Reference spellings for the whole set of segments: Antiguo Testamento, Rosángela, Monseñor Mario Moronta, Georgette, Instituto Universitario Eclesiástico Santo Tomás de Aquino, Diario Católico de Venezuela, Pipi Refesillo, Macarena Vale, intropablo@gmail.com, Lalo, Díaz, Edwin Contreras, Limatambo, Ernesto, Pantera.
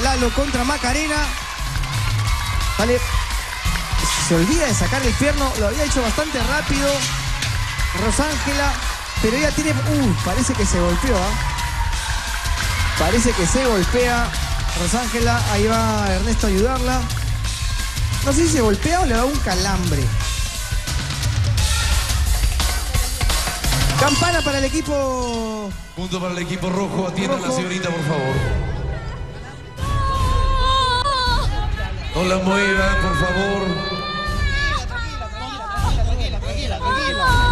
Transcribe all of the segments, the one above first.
jugaba Lalo contra Macarena. Vale. Se olvida de sacar el pierno. Lo había hecho bastante rápido Rosángela, pero ella tiene... parece que se golpeó, ¿eh? Parece que se golpea Rosángela. Ahí va Ernesto a ayudarla. No sé si se golpea o le da un calambre. Campana para el equipo... Punto para el equipo rojo. Atienda a la señorita, por favor. No la mueva, por favor. Tranquila.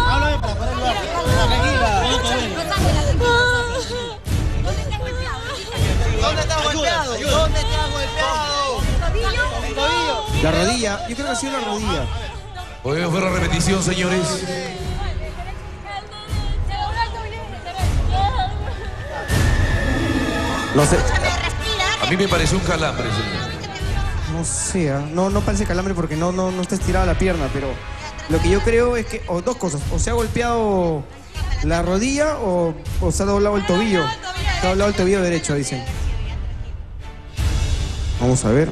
Háblame para poder ayudar. Tranquila. ¿Dónde te has golpeado? El tobillo. La rodilla. Yo creo que ha sido la rodilla. Podemos ver la repetición, señores. No sé. A mí me pareció un calambre, señor. No sé, no parece calambre porque no está estirada la pierna, pero lo que yo creo es que, o dos cosas, o se ha golpeado la rodilla o se ha doblado el tobillo. Se ha doblado el tobillo derecho, dicen. Vamos a ver.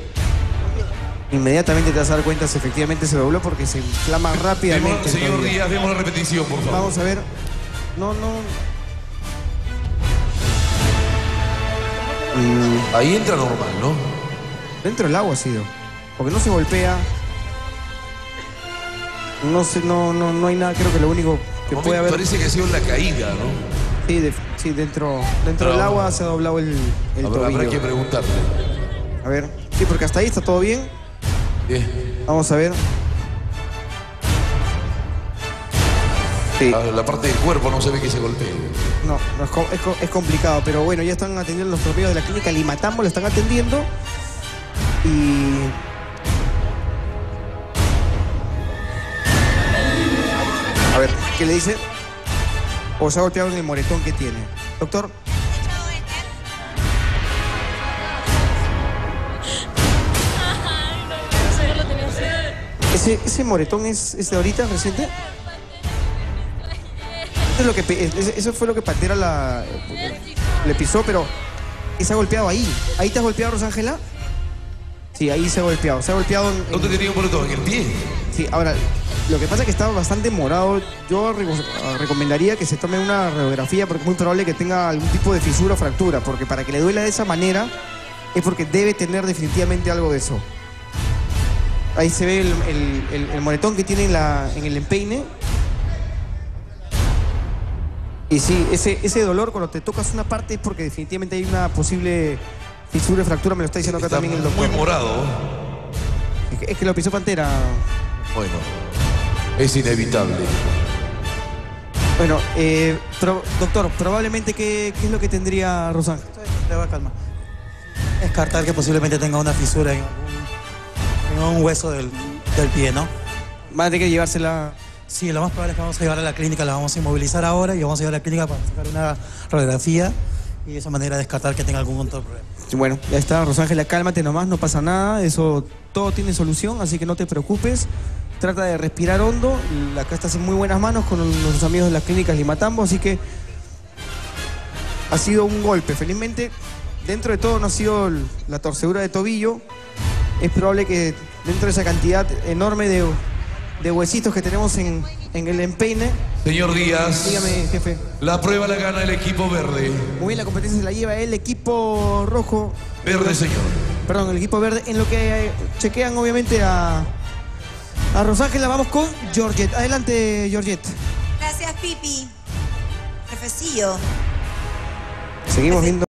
Inmediatamente te vas a dar cuenta si efectivamente se dobló porque se inflama rápidamente. Señor Díaz, vemos la repetición, por favor. Vamos a ver. Ahí entra normal, ¿no? Dentro del agua ha sido. Porque no se golpea. No sé, no hay nada. Creo que lo único que puede haber... Parece que ha sido la caída, ¿no? Sí, dentro del agua se ha doblado el tobillo. Habrá que preguntarle. A ver. Sí, porque hasta ahí está todo bien. Bien. Vamos a ver. Sí. La parte del cuerpo no se ve que se golpee. No, es complicado, pero bueno, ya están atendiendo los propios de la clínica Limatambo, lo están atendiendo. Y... a ver, ¿qué le dice? O se ha golpeado en el moretón que tiene. Doctor. ¿Ese moretón es de ahorita, reciente? Eso fue lo que Pantera le pisó, pero se ha golpeado ahí. ¿Ahí te has golpeado, Rosángela? Sí, ahí se ha golpeado. Se ha golpeado en... ¿Dónde tenía un moretón? ¿En el pie? Sí, ahora, lo que pasa es que estaba bastante morado. Yo recomendaría que se tome una radiografía porque es muy probable que tenga algún tipo de fisura o fractura, porque para que le duela de esa manera es porque debe tener definitivamente algo de eso. Ahí se ve el moretón que tiene en el empeine. Y sí, ese dolor cuando te tocas una parte es porque definitivamente hay una posible fisura y fractura, me lo está diciendo acá también el doctor. Muy morado. Es que lo pisó Pantera. Bueno, es inevitable. Bueno, doctor, probablemente, ¿qué es lo que tendría Rosángela? Le voy a calmar. Descartar que posiblemente tenga una fisura en un hueso del pie, ¿no? Va a tener que llevársela... Sí, lo más probable es que vamos a llevar a la clínica, la vamos a inmovilizar ahora y vamos a llevar a la clínica para sacar una radiografía y de esa manera descartar que tenga algún otro problema. Bueno, ya está, Rosángela, cálmate nomás, no pasa nada, eso todo tiene solución, así que no te preocupes, trata de respirar hondo, acá estás en muy buenas manos con nuestros amigos de las clínicas Limatambo, así que ha sido un golpe, felizmente dentro de todo no ha sido la torcedura de tobillo, es probable que dentro de esa cantidad enorme de huesitos que tenemos en el empeine. Señor Díaz, dígame, jefe. La prueba la gana el equipo verde. Muy bien, la competencia se la lleva el equipo rojo. Verde, señor. Perdón, el equipo verde. En lo que chequean, obviamente, a Rosángela. Vamos con Georgette. Adelante, Georgette. Gracias, Pipi Refesillo. Seguimos viendo.